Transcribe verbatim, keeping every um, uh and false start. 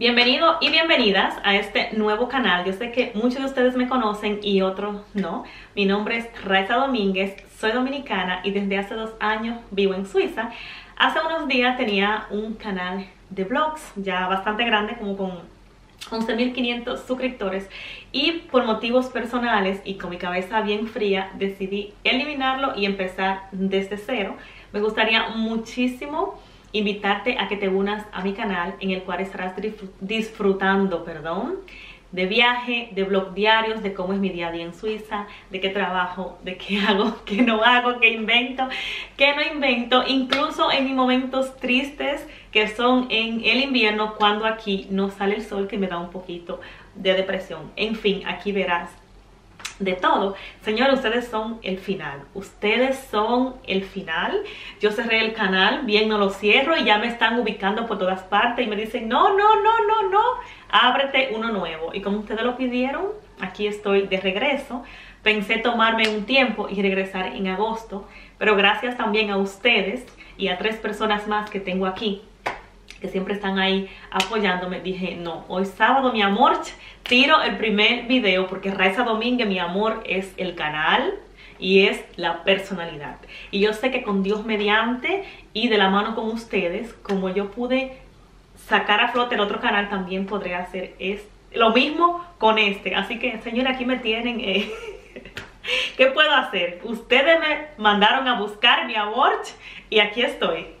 Bienvenido y bienvenidas a este nuevo canal. Yo sé que muchos de ustedes me conocen y otros no. Mi nombre es Raysa Domínguez, soy dominicana y desde hace dos años vivo en Suiza. Hace unos días tenía un canal de vlogs ya bastante grande, como con once mil quinientos suscriptores, y por motivos personales y con mi cabeza bien fría decidí eliminarlo y empezar desde cero. Me gustaría muchísimo invitarte a que te unas a mi canal, en el cual estarás disfrutando, perdón, de viaje, de vlog diarios, de cómo es mi día a día en Suiza, de qué trabajo, de qué hago, qué no hago, qué invento, qué no invento, incluso en mis momentos tristes, que son en el invierno, cuando aquí no sale el sol, que me da un poquito de depresión. En fin, aquí verás de todo. Señores, ustedes son el final. Ustedes son el final. Yo cerré el canal, bien no lo cierro, y ya me están ubicando por todas partes y me dicen, no, no, no, no, no, ábrete uno nuevo. Y como ustedes lo pidieron, aquí estoy de regreso. Pensé tomarme un tiempo y regresar en agosto, pero gracias también a ustedes y a tres personas más que tengo aquí, que siempre están ahí apoyándome, dije, no, hoy sábado, mi amor, tiro el primer video, porque Raysa Domínguez, mi amor, es el canal y es la personalidad. Y yo sé que con Dios mediante y de la mano con ustedes, como yo pude sacar a flote el otro canal, también podré hacer es, lo mismo con este. Así que, señora, aquí me tienen. Eh. ¿Qué puedo hacer? Ustedes me mandaron a buscar, mi amor, y aquí estoy.